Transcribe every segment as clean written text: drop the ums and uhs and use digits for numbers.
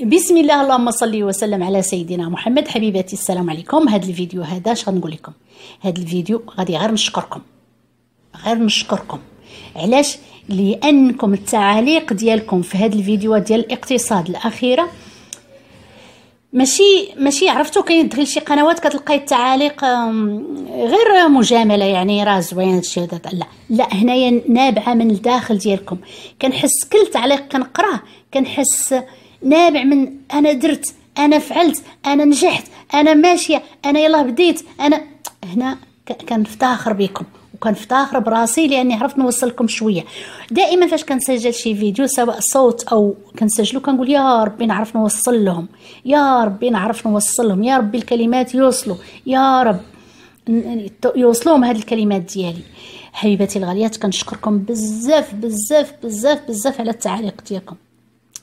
بسم الله، اللهم صلي وسلم على سيدنا محمد. حبيباتي السلام عليكم. هذا الفيديو هذا اش غنقول لكم؟ هذا الفيديو غادي غير نشكركم. علاش؟ لانكم التعاليق ديالكم في هذا الفيديو ديال الاقتصاد الاخيره ماشي عرفتو. كاين دخل شي قنوات كتلقاي التعاليق غير مجامله، يعني راه زوين هادشي هذا. لا، هنايا نابعه من الداخل ديالكم. كنحس كل تعليق كنقراه كنحس نابع من انا درت، انا فعلت، انا نجحت، انا ماشيه، انا يلا بديت، انا هنا. كنفتخر بكم وكنفتخر براسي لاني عرفت نوصلكم شويه. دائما فاش كنسجل شي فيديو سواء صوت او كنسجلو كنقول يا ربي نعرف نوصل لهم، يا ربي نعرف نوصل لهم، يا ربي الكلمات يوصلوا، يا رب يوصلوهم هاد الكلمات ديالي. حبيباتي الغاليات، كنشكركم بزاف بزاف بزاف بزاف على التعاليق ديالكم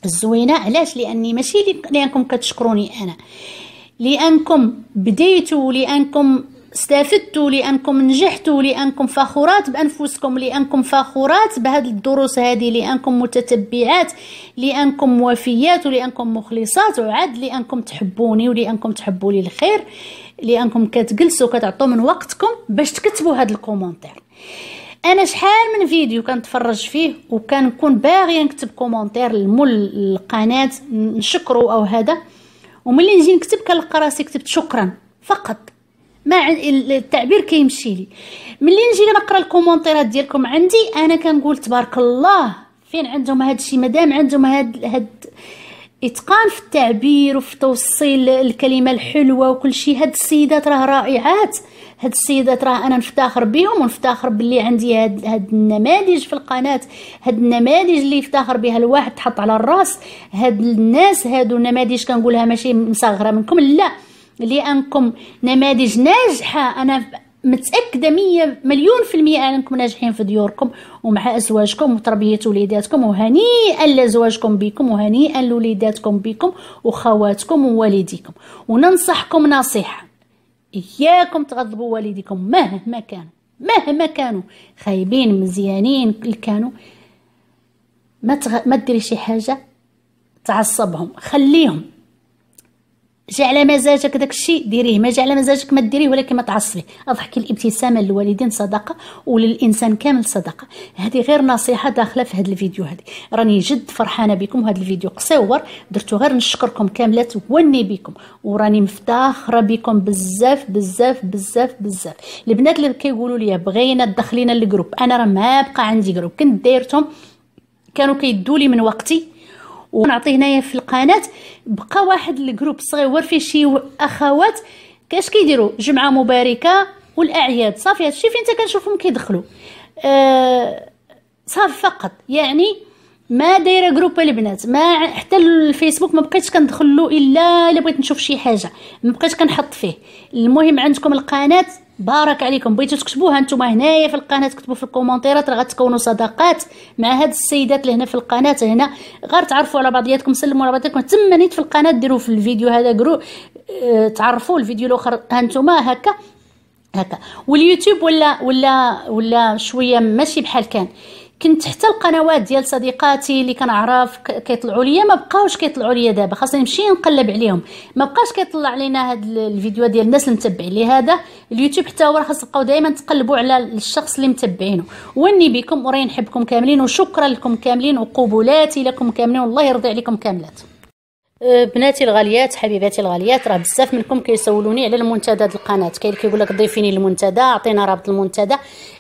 الزوينه. علاش؟ لاني ماشي لانكم كتشكروني انا، لانكم بديتوا، لانكم استفدتوا، لانكم نجحتوا، لانكم فخورات بانفسكم، لانكم فخورات بهاد الدروس هذه، لانكم متتبعات، لانكم وفيات، ولانكم مخلصات وعد، لانكم تحبوني ولانكم تحبوا لي الخير، لانكم كتجلسوا كتعطوا من وقتكم باش تكتبوا هاد الكومونتير. انا شحال من فيديو كنتفرج فيه وكنكون باغيه نكتب كومونتير لمول القناه نشكرو او هذا، وملي نجي نكتب كنلقى راسي كتبت شكرا فقط، ما التعبير كيمشي لي. ملي نجي نقرا الكومونتيرات ديالكم عندي انا كنقول تبارك الله، فين عندهم هذا الشيء؟ مادام عندهم هاد اتقان في التعبير وفي توصيل الكلمه الحلوه وكل شيء، هاد السيدات راه رائعات، هاد السيدات راه انا نفتخر بهم ونفتخر باللي عندي هاد النماذج في القناه، هاد النماذج اللي يفتخر بها الواحد تحط على الراس. هاد الناس هادو نماذج كنقولها ماشي مصغره منكم، لا، لانكم نماذج ناجحه. انا متاكده 100 مليون% انكم ناجحين في ديوركم ومع ازواجكم وتربيه وليداتكم، وهنيئا لازواجكم بكم، وهنيئا لوليداتكم بكم وخواتكم ووالديكم. وننصحكم نصيحه، اياكم تغضبوا والديكم مهما كانوا خايبين مزيانين اللي كانوا. ما ديري شي حاجه تعصبهم، خليهم. جا على مزاجك داك الشيء ديريه، ما جا على مزاجك ما ديريه، ولكن ما تعصبي. اضحكي، الابتسامه للوالدين صدقه وللانسان كامل صدقه. هذه غير نصيحه داخله في هذا الفيديو. هذه راني جد فرحانه بكم. هذا الفيديو قصير درتو غير نشكركم كاملات وني بكم، وراني مفتخره بكم بزاف بزاف بزاف بزاف. البنات اللي كيقولوا لي بغينا تدخلينا للجروب، انا راه ما بقى عندي جروب، كنت دايرتهم كانوا كيدوا لي من وقتي ونعطي هنايا في القناه. بقى واحد الجروب صغير فيه شي اخوات كاش كيديروا جمعه مباركه والاعياد، صافي هادشي فين حتى كنشوفهم كيدخلوا صافي فقط. يعني ما دايره جروب البنات، ما حتى الفيسبوك ما بقيتش كندخل له الا بغيت نشوف شي حاجه، ما بقيتش كنحط فيه. المهم عندكم القناه، بارك عليكم. بغيتو تكتبوها نتوما هنايا في القناه، تكتبوا في الكومونتيرات، راه غتكونوا صداقات مع هاد السيدات اللي هنا في القناه. هنا غير تعرفوا على بعضياتكم، سلموا على بعضياتكم. تما نيت في القناه ديروا في الفيديو هذا جروب، تعرفوا الفيديو الاخر هانتوما هكا. واليوتيوب ولا شويه ماشي بحال كان. كنت حتى القنوات ديال صديقاتي اللي كنعرف كيطلعوا ليا ما بقاوش كيطلعوا ليا دابا، خاصني نمشي نقلب عليهم. ما بقاش كيطلع لينا هاد الفيديو ديال الناس اللي متبعين لي. هذا اليوتيوب حتى هو خاص تبقاو دائما تقلبوا على الشخص اللي متبعينه. وني بكم، وراني نحبكم كاملين، وشكرا لكم كاملين، وقبولاتي لكم كاملين، والله يرضي عليكم كاملات. بناتي الغاليات، حبيباتي الغاليات، راه بزاف منكم كيسولوني على المنتدى ديال القناه. كاين اللي كيقول لك ضيفيني للمنتدى، اعطينا رابط المنتدى.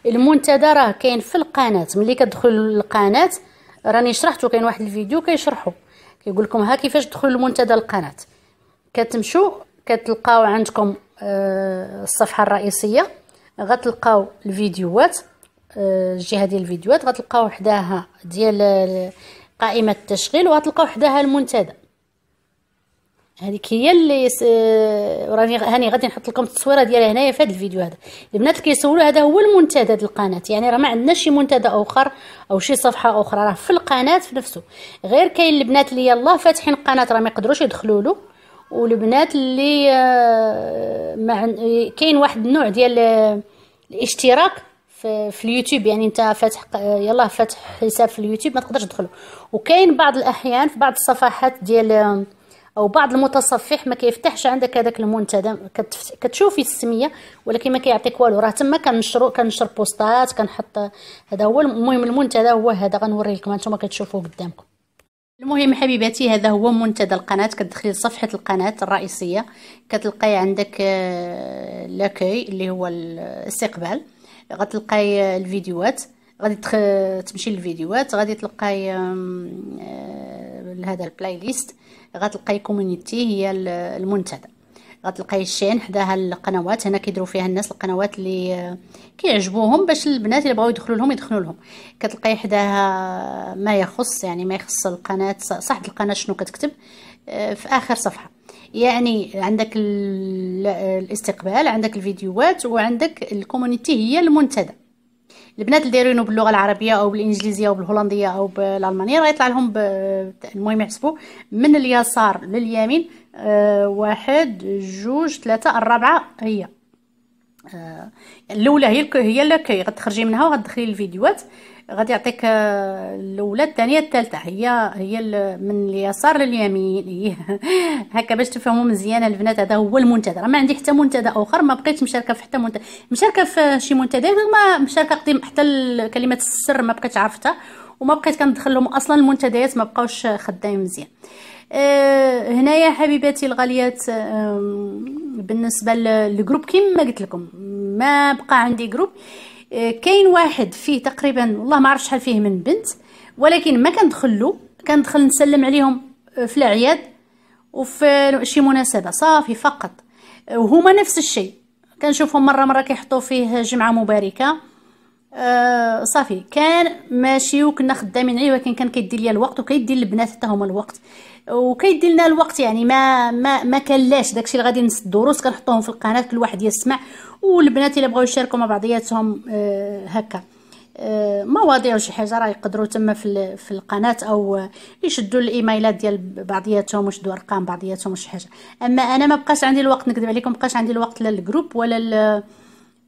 المنتدى راه كاين في القناه، ملي كتدخل للقناه راني شرحتو، كاين واحد الفيديو كيشرحو كيقول لكم ها كيفاش تدخلوا للمنتدى القناه. كتمشوا كتلقاو عندكم الصفحه الرئيسيه، غتلقاو الفيديوهات، الجهه ديال الفيديوهات، غتلقاو حداها ديال قائمه التشغيل، وغتلقاو حداها المنتدى. هذيك هي اللي هاني غادي نحط لكم التصويره ديالها هنايا في هذا الفيديو. هذا البنات اللي كيسولوا هذا هو المنتدى ديال القناه، يعني راه ما عندناش شي منتدى اخر او شي صفحه اخرى، راه في القناه في نفسه. غير كاين البنات اللي يلاه فاتحين القناه راه ما يقدروش يدخلوا له، والبنات اللي كاين واحد النوع ديال الاشتراك في اليوتيوب، يعني انت فاتح يلاه فاتح حساب في اليوتيوب ما تقدرش تدخله. وكاين بعض الاحيان في بعض الصفحات ديال او بعض المتصفح ما كيفتحش عندك هذاك المنتدى، كتشوفي السميه ولكن ما كيعطيك والو. راه تما كنشر بوستات، كنحط هذا هو المهم. المنتدى هو هذا، غنوريه لكم انتما كتشوفوه قدامكم. المهم حبيباتي هذا هو منتدى القناه. كتدخلي لصفحه القناه الرئيسيه، كتلقاي عندك لاكاي اللي هو الاستقبال، غتلقاي الفيديوهات، غادي تمشي للفيديوهات، غادي تلقاي هذا البلاي ليست، غتلقاي كوميونيتي هي المنتدى، غتلقاي الشين حداها القنوات. هنا كيديروا فيها الناس القنوات اللي كيعجبوهم باش البنات اللي بغاو يدخلوا لهم. كتلقاي حداها ما يخص، يعني ما يخص القناه، صحه القناه شنو كتكتب في اخر صفحه. يعني عندك الاستقبال، عندك الفيديوهات، وعندك الكوميونيتي هي المنتدى. البنات اللي دايرينو باللغه العربيه او بالانجليزيه او بالهولنديه او بالالمانيه راه يطلع لهم المهم يحسبوا من اليسار لليمين. 1 2 3 4 هي الاولى، هي لاكاي، غتخرجي منها وغتدخلي للفيديوهات، غادي يعطيك الاولى الثانيه الثالثه، هي من اليسار لليمين هكا باش تفهموا مزيان البنات. هذا هو المنتدى. راه ما عندي حتى منتدى اخر، ما بقيتش مشاركه في حتى منتدى، مشاركه في شي منتدى ما مشاركه قديم، حتى كلمه السر ما بقيت عرفتها وما بقيت كندخل لهم اصلا. المنتديات ما بقاوش خدامين مزيان. هنايا حبيباتي الغاليات، بالنسبه للجروب كيما قلت لكم ما بقى عندي جروب. كاين واحد فيه تقريبا والله ما عرفت شحال فيه من بنت، ولكن ما كندخل نسلم عليهم في الاعياد وفي شي مناسبه صافي فقط، وهما نفس الشيء كنشوفهم مره كيحطوا فيه جمعه مباركه صافي. كان ماشي وكنا خدامين عليه، ولكن كان كيدي ليا الوقت وكيدي للبنات حتى هما الوقت وكيدي لنا الوقت، يعني ما كانلاش داكشي اللي غادي نسد دروس كنحطوهم في القناه كل واحد يسمع، والبنات الا بغاو يشاركوا مع بعضياتهم هكا مواضيع وشي حاجه راه يقدروا تما في القناه، او يشدوا الايميلات ديال بعضياتهم ويشدوا ارقام بعضياتهم وشي حاجه. اما انا ما بقاش عندي الوقت، نكذب عليكم ما بقاش عندي الوقت لا للجروب ولا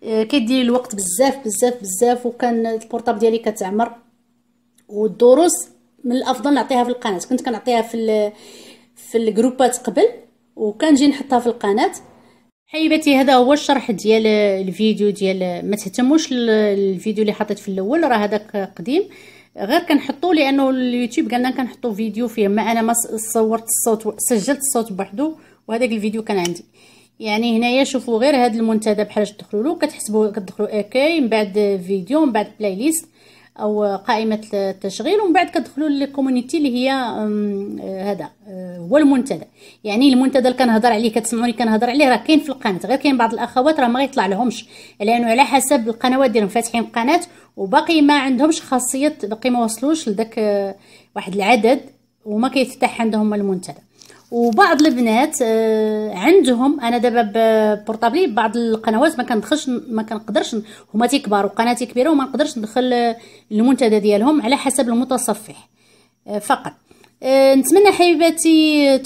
كيدير الوقت بزاف، وكان البورطاب ديالي كتعمر. والدروس من الافضل نعطيها في القناه، كنت كنعطيها في الجروبات قبل وكنجي نحطها في القناه. حبيباتي هذا هو الشرح ديال الفيديو ديال، ما تهتموش الفيديو اللي حطيت في الاول راه هذاك قديم، غير كنحطو لانه اليوتيوب قالنا كنحطو فيديو فيه، ما انا ما صورت الصوت، سجلت الصوت بوحدو وهذاك الفيديو كان عندي. يعني هنايا شوفوا غير هذا المنتدى بحال اش تدخلوا له، كتدخلوا اكاي، من بعد فيديو، من بعد بلاي ليست او قائمه التشغيل، ومن بعد كتدخلوا للكوميونيتي اللي هي هذا هو المنتدى. يعني المنتدى اللي كنهضر عليه كتسمعوني كنهضر عليه راه كاين في القناه، غير كاين بعض الاخوات راه ما يطلع لهمش لانه على حسب القنوات ديالهم، فاتحين قناه وباقي ما عندهمش خاصيه، باقي ما وصلوش لذاك واحد العدد وما كيفتح عندهم المنتدى. وبعض البنات عندهم، انا دابا بورطابلي بعض القنوات ما كنقدرش هما تيكبروا، قناتي كبيره وما نقدرش ندخل المنتدى ديالهم على حسب المتصفح فقط. نتمنى حبيباتي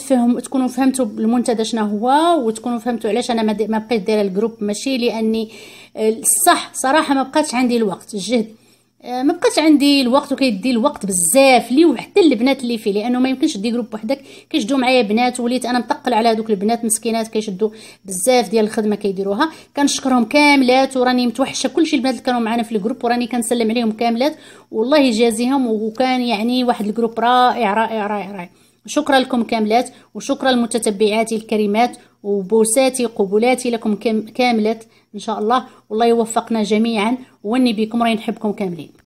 تكونوا فهمتوا المنتدى شنو هو، وتكونوا فهمتوا علاش انا ما بقيت دايره الجروب. ماشي لاني الصح صراحه ما بقاتش عندي الوقت، الجهد ما بقاش عندي الوقت وكيدي الوقت بزاف لي وحتى البنات اللي فيه، لانه ما يمكنش دي جروب وحدك كيشدوا معايا بنات، وليت انا متقل على هذوك البنات مسكينات كيشدوا بزاف ديال الخدمه كيديروها. كنشكرهم كاملات وراني متوحشه كلشي البنات اللي كانوا معنا في الجروب، وراني كنسلم عليهم كاملات والله يجازيهم. وكان يعني واحد الجروب رائع رائع رائع رائع. شكرا لكم كاملات، وشكرا لمتتبعاتي الكريمات، وبوساتي قبولاتي لكم كاملات ان شاء الله. والله يوفقنا جميعا، واني بكم راني نحبكم كاملين.